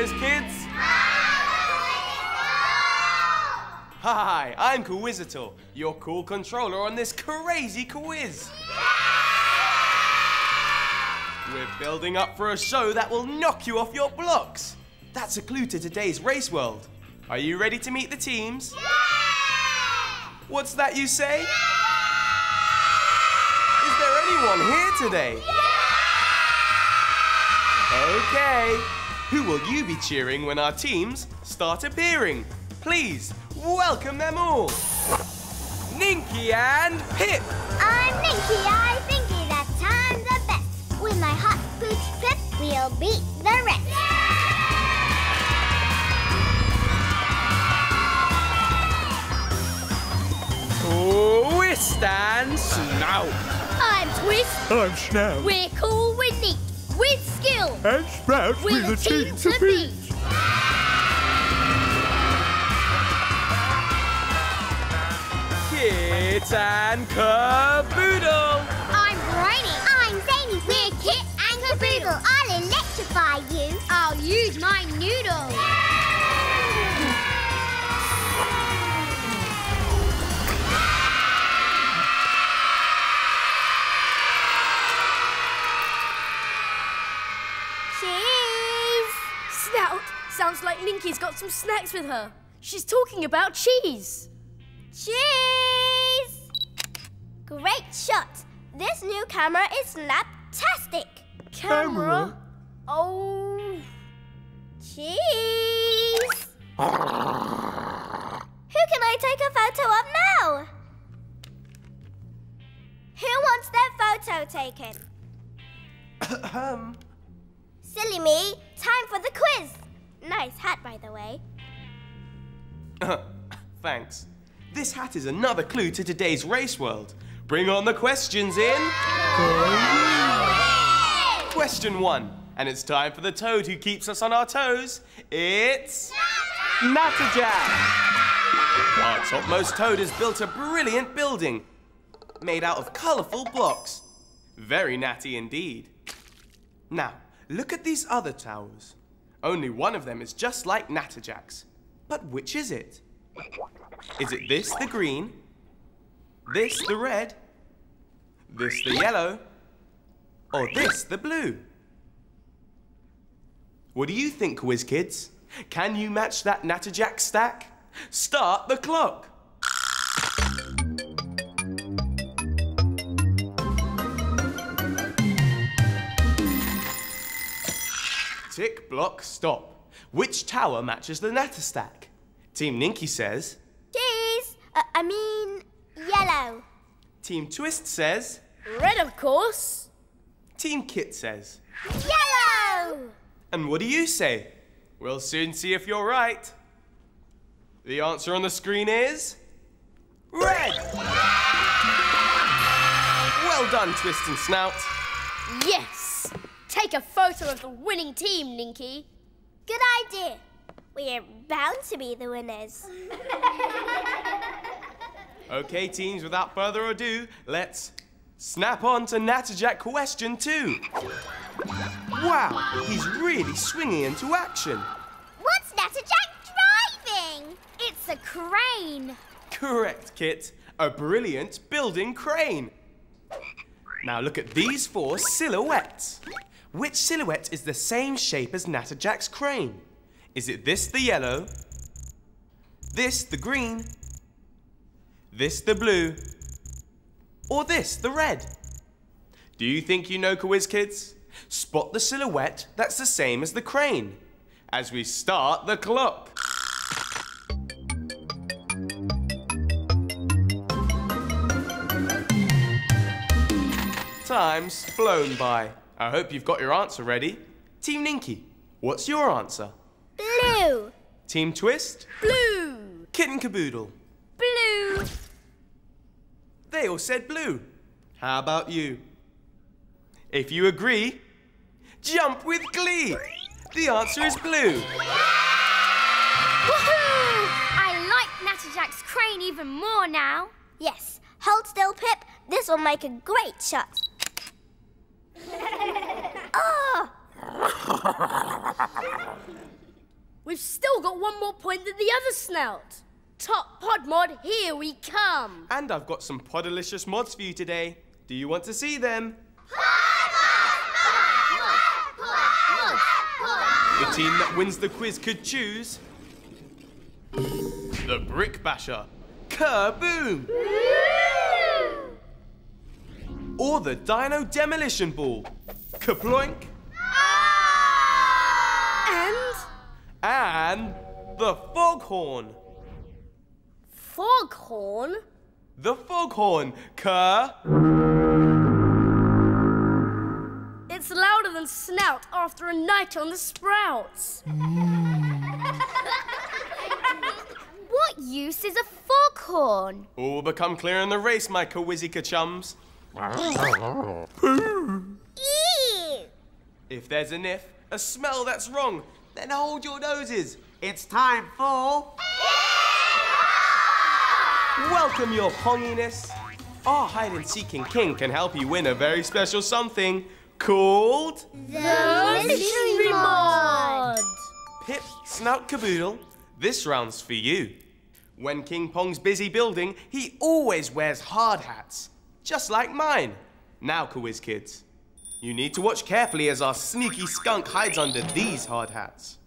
Quiz Kids! Hi, I'm Quizator, your cool controller on this crazy quiz. Yeah! We're building up for a show that will knock you off your blocks. That's a clue to today's race world. Are you ready to meet the teams? Yeah! What's that you say? Yeah! Is there anyone here today? Yeah! Okay. Who will you be cheering when our teams start appearing? Please, welcome them all! Ninky and Pip! I'm Ninky, I thinky that I'm the best. With my hot boots, Pip, we'll beat the rest. Yeah! Twist and Snout! I'm Twist. I'm Snout. We're cool, we're neat, with skill. And Sprout, we're the team to beat. Kit and Caboodle! I'm Brainy! I'm Zany! We're Kit and Caboodle! I'll electrify you! I'll use my noodle! Cheese! Snout! Sounds like Ninky's got some snacks with her. She's talking about cheese. Cheese! Great shot! This new camera is snaptastic! Camera? Oh... Cheese! Who can I take a photo of now? Who wants their photo taken? Silly me! Time for the quiz! Nice hat, by the way. Thanks. This hat is another clue to today's race world. Bring on the questions in... Yay! Question 1, and it's time for the toad who keeps us on our toes. It's... Natterjack! Our topmost toad has built a brilliant building made out of colourful blocks. Very natty indeed. Now, look at these other towers. Only one of them is just like Natterjack's. But which is it? Is it this the green, this the red, this the yellow, or this the blue? What do you think, Quiz Kids? Can you match that Natterjack stack? Start the clock! Tick, block, stop. Which tower matches the Natter stack? Team Ninky says... Cheese! I mean, yellow. Team Twist says... Red, of course. Team Kit says... Yellow! And what do you say? We'll soon see if you're right. The answer on the screen is... Red! Well done, Twist and Snout. Yes! Take a photo of the winning team, Ninky. Good idea. We're bound to be the winners. Okay, teams, without further ado, let's snap on to Natterjack question 2. Wow, he's really swinging into action. What's Natterjack driving? It's a crane. Correct, Kit. A brilliant building crane. Now look at these 4 silhouettes. Which silhouette is the same shape as Natterjack's crane? Is it this the yellow, this the green, this the blue, or this the red? Do you think you know, Quiz Kids? Spot the silhouette that's the same as the crane as we start the clock. Time's flown by. I hope you've got your answer ready. Team Ninky, what's your answer? Blue. Team Twist? Blue. Kit and Caboodle? Blue. They all said blue. How about you? If you agree, jump with glee. The answer is blue. Woohoo! I like Natterjack's crane even more now. Yes. Hold still, Pip. This will make a great shot. Oh! We've still got one more point than the other snout. Top pod mod, here we come. And I've got some podalicious mods for you today. Do you want to see them? The team that wins the quiz could choose the Brick Basher, Kerboom! Or the Dino Demolition Ball, Kaploink! And the Foghorn. Foghorn? The Foghorn, It's louder than snout after a night on the Sprouts. What use is a foghorn? All become clear in the race, my Quizica chums. Ew. If there's a sniff, a smell that's wrong, then hold your noses. It's time for... Welcome your ponginess. Our hide-and-seeking king can help you win a very special something called... The Mystery Mod! Pip, Snout, Caboodle, this round's for you. When King Pong's busy building, he always wears hard hats, just like mine. Now, Quiz Kids, you need to watch carefully as our sneaky skunk hides under these hard hats.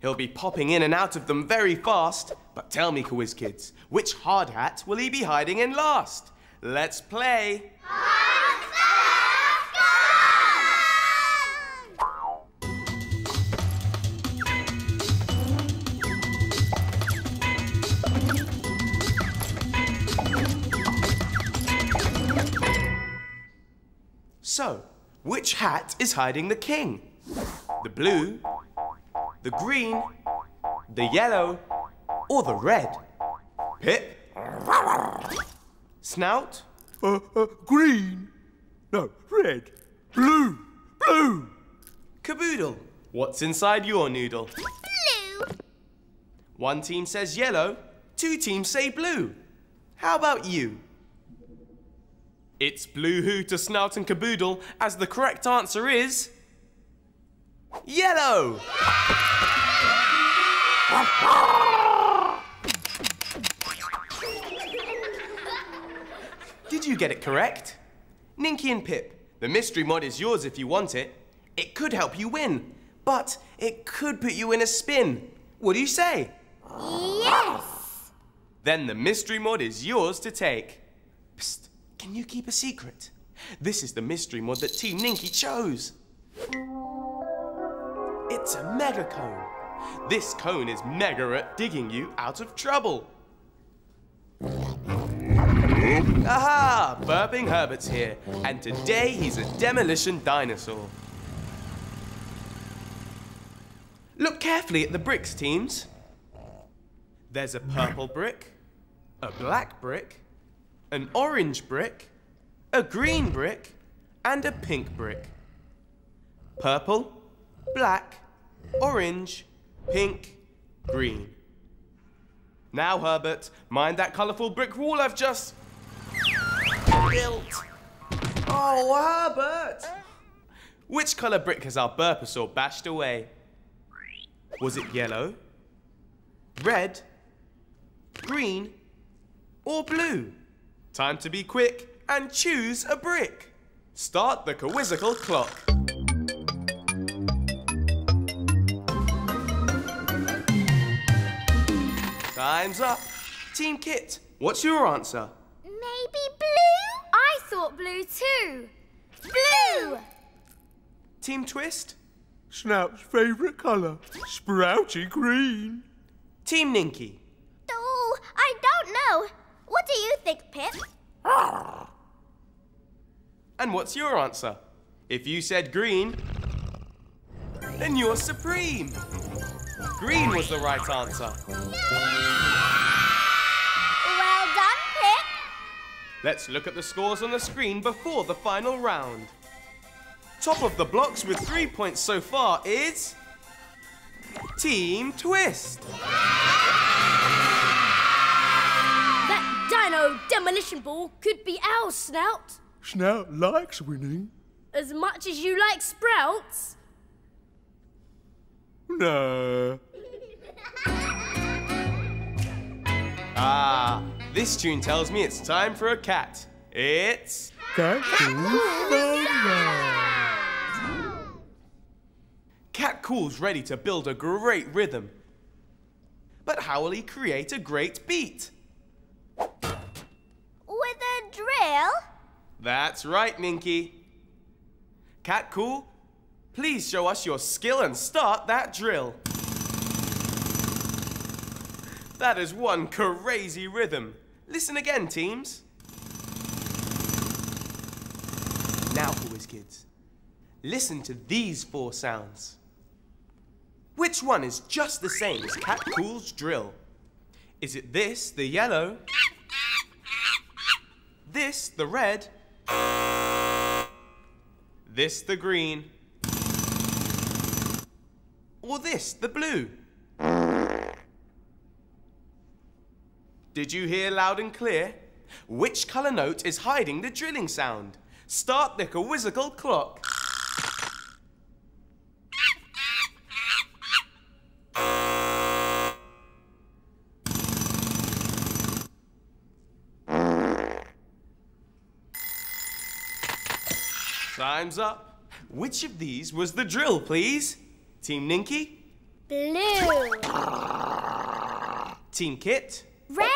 He'll be popping in and out of them very fast, but tell me, Quiz Kids, which hard hat will he be hiding in last? Let's play... So, which hat is hiding the king? The blue, the green, the yellow, or the red? Pip? Snout? Green. No, red. Blue. Blue. Caboodle, what's inside your noodle? Blue. One team says yellow, two teams say blue. How about you? It's blue hoo to Snout and Caboodle, as the correct answer is... yellow! Did you get it correct? Ninky and Pip, the mystery mod is yours if you want it. It could help you win, but it could put you in a spin. What do you say? Yes! Then the mystery mod is yours to take. Psst, can you keep a secret? This is the mystery mod that Team Ninky chose. It's a mega cone. This cone is mega at digging you out of trouble. Aha! Burping Herbert's here, and today he's a demolition dinosaur. Look carefully at the bricks, teams. There's a purple brick, a black brick, an orange brick, a green brick, and a pink brick. Purple, black, orange, pink, green. Now, Herbert, mind that colourful brick wall I've just... built. Oh, Herbert! Which colour brick has our Burpasaur bashed away? Was it yellow, red, green, or blue? Time to be quick and choose a brick. Start the Quizical clock. Time's up. Team Kit, what's your answer? Maybe blue? I thought blue too. Blue! Team Twist? Snout's favourite colour, sprouty green. Team Ninky? Oh, I don't know. What do you think, Pip? And what's your answer? If you said green, then you're supreme. Green was the right answer. Yay! Well done, Pip. Let's look at the scores on the screen before the final round. Top of the blocks with 3 points so far is... Team Twist. Yay! That dino demolition ball could be ours, Snout. Snout likes winning. As much as you like Sprouts. No. Ah, this tune tells me it's time for a cat. It's... Catcool. Catcool's ready to build a great rhythm. But how will he create a great beat? With a drill? That's right, Minky. Catcool, please show us your skill and start that drill. That is one crazy rhythm. Listen again, teams. Now, Quiz Kids, listen to these four sounds. Which one is just the same as Catcool's drill? Is it this, the yellow? This, the red? This, the green? Or this, the blue? Did you hear loud and clear? Which colour note is hiding the drilling sound? Start the Quizical clock. Time's up. Which of these was the drill, please? Team Ninky? Blue. Team Kit? Red.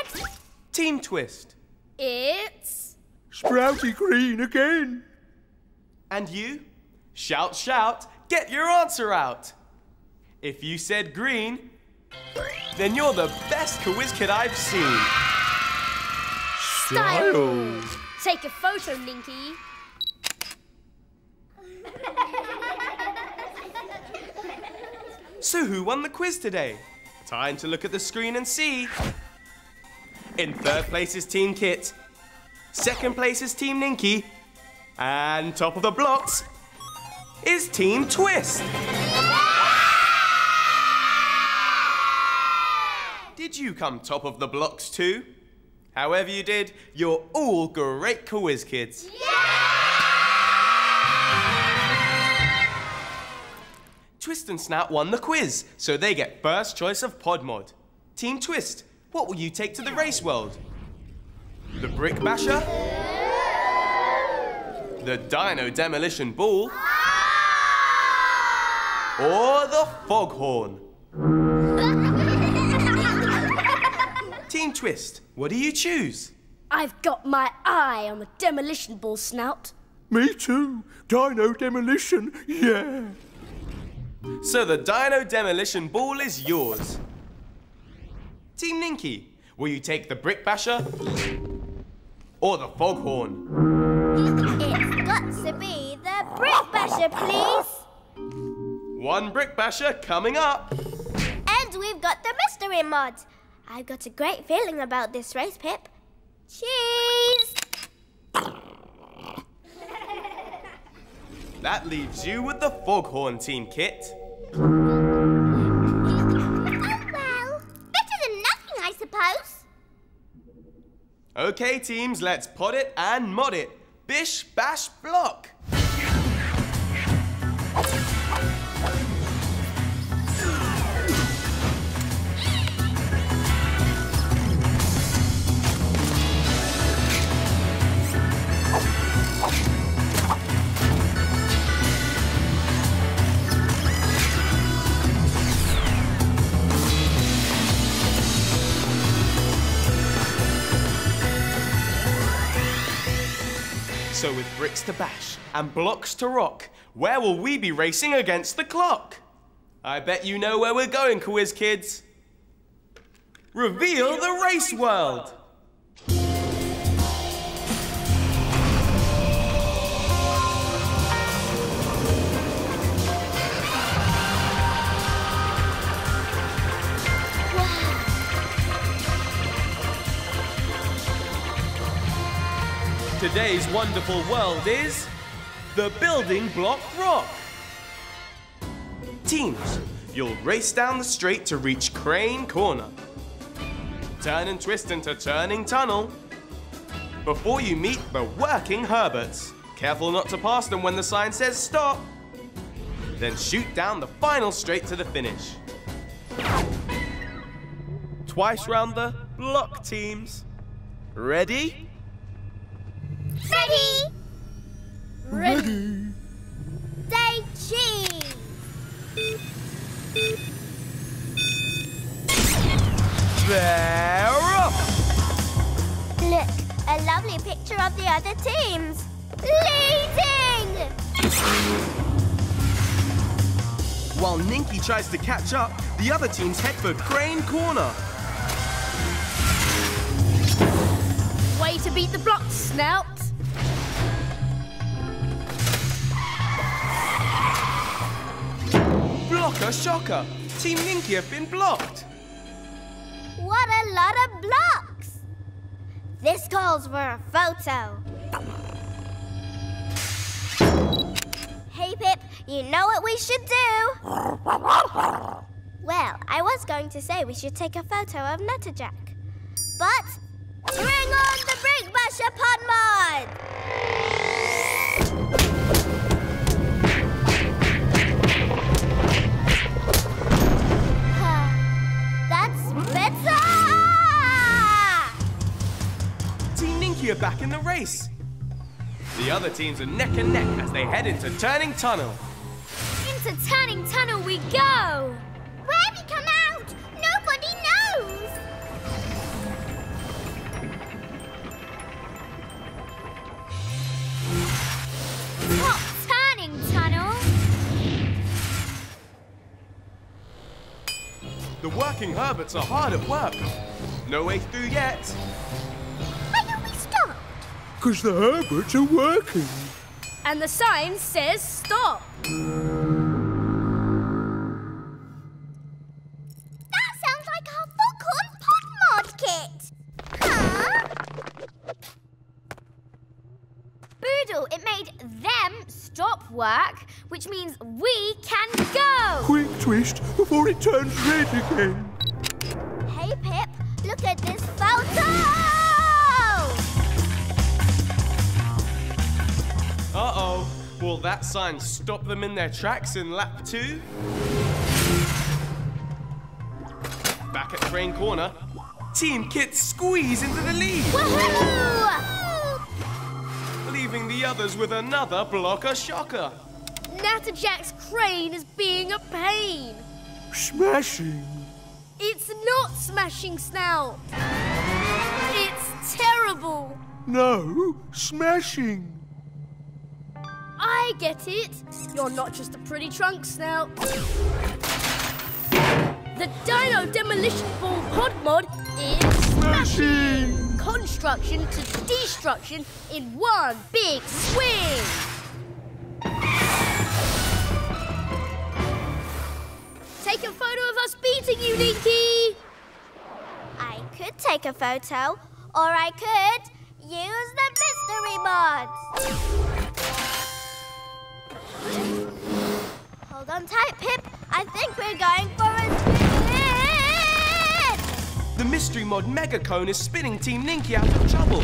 Team Twist. It's... Sprouty green again. And you? Shout, shout, get your answer out. If you said green, then you're the best Quiz Kid I've seen. Style. Take a photo, Ninky. So who won the quiz today? Time to look at the screen and see. In third place is Team Kit, second place is Team Ninky, and top of the blocks is Team Twist. Yeah! Did you come top of the blocks too? However you did, you're all great Quiz Kids. Yeah! Twist and Snout won the quiz, so they get first choice of Podmod. Team Twist, what will you take to the race world? The Brick Basher? The Dino Demolition Ball? Or the Foghorn? Team Twist, what do you choose? I've got my eye on the Demolition Ball, Snout. Me too. Dino Demolition, yeah. So the Dino Demolition Ball is yours. Team Ninky, will you take the Brick Basher or the Foghorn? It's got to be the Brick Basher, please. One Brick Basher coming up. And we've got the mystery mod. I've got a great feeling about this race, Pip. Cheese! That leaves you with the Foghorn, Team Kit. Okay, teams, let's pod it and mod it. Bish, bash, block. So with bricks to bash and blocks to rock, where will we be racing against the clock? I bet you know where we're going, Quiz Kids. Reveal the race world! Today's wonderful world is the building block rock. Teams, you'll race down the straight to reach Crane Corner. Turn and twist into Turning Tunnel before you meet the Working Herberts. Careful not to pass them when the sign says stop. Then shoot down the final straight to the finish. twice round the block teams. Ready? Ready! Ready! Say cheese! They're off! Look, a lovely picture of the other teams. Leading! While Ninky tries to catch up, the other teams head for Crane Corner. Way to beat the blocks, Snout. Blocker shocker! Team Ninky have been blocked. What a lot of blocks! This calls for a photo. Hey, Pip, you know what we should do? Well, I was going to say we should take a photo of Natterjack, but bring on the Brick Basher Pod Mod! That's better! Team Ninky are back in the race. The other teams are neck and neck as they head into Turning Tunnel. Into Turning Tunnel we go! Where we come out, nobody knows! What Turning Tunnel? The Working Herberts are hard at work. No way through yet. Because the Herberts are working. And the sign says stop. That sounds like our Foghorn Pod Mod kit. Huh? Boodle, it made them stop work, which means we can go. Quick twist before it turns red again. Hey, Pip, look at this photo. Uh-oh, will that sign stop them in their tracks in lap 2? Back at Crane Corner, Team Kit squeeze into the lead! Woohoo! Leaving the others with another blocker shocker. Natterjack's crane is being a pain. Smashing. It's not smashing, Snout. It's terrible. No, smashing. I get it. You're not just a pretty trunk, Snout. The Dino Demolition Ball Pod Mod is smashing! Construction to destruction in one big swing! Take a photo of us beating you, Ninky! I could take a photo, or I could use the mystery mods. Hold on tight, Pip. I think we're going for a spin! The Mystery Mod Mega Cone is spinning Team Ninky out of trouble.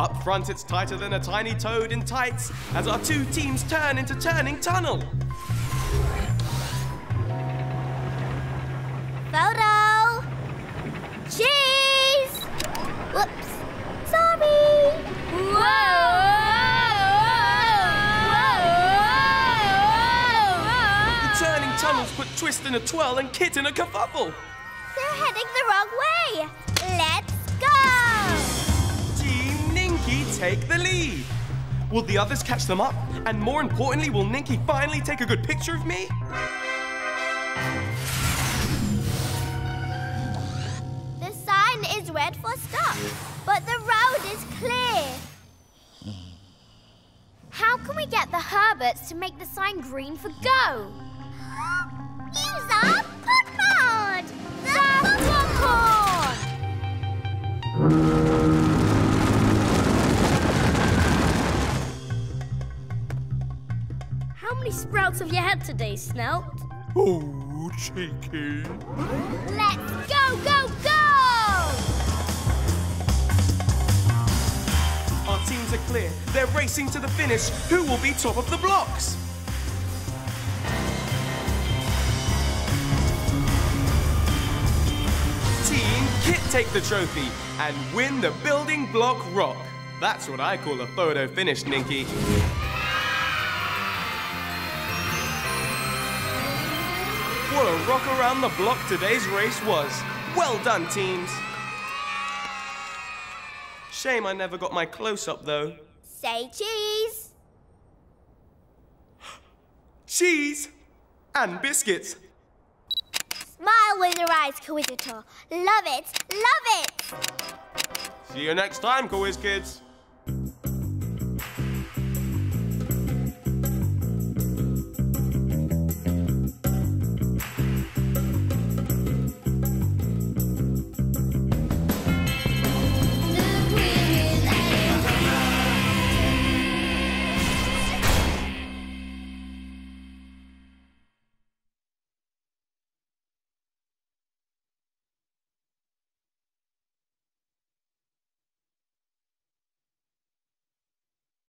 Up front, it's tighter than a tiny toad in tights as our two teams turn into Turning Tunnel. Photo! Cheese! Whoops. Sorry! Whoa! Tunnels put Twist in a twirl and Kit in a kerfuffle. They're heading the wrong way. Let's go! Team Ninky take the lead. Will the others catch them up? And more importantly, will Ninky finally take a good picture of me? The sign is red for stop, but the road is clear. How can we get the Herberts to make the sign green for go? Use our Pod Mod! The Foghorn! How many sprouts have you had today, Snout? Oh, cheeky. Let's go, go, go! Our teams are clear. They're racing to the finish. Who will be top of the blocks? Kit take the trophy and win the building block rock. That's what I call a photo finish, Ninky. What a rock around the block today's race was. Well done, teams. Shame I never got my close-up, though. Say cheese. Cheese and biscuits. Smile with your eyes, Quizator. Love it, love it. See you next time, Quiz Kids.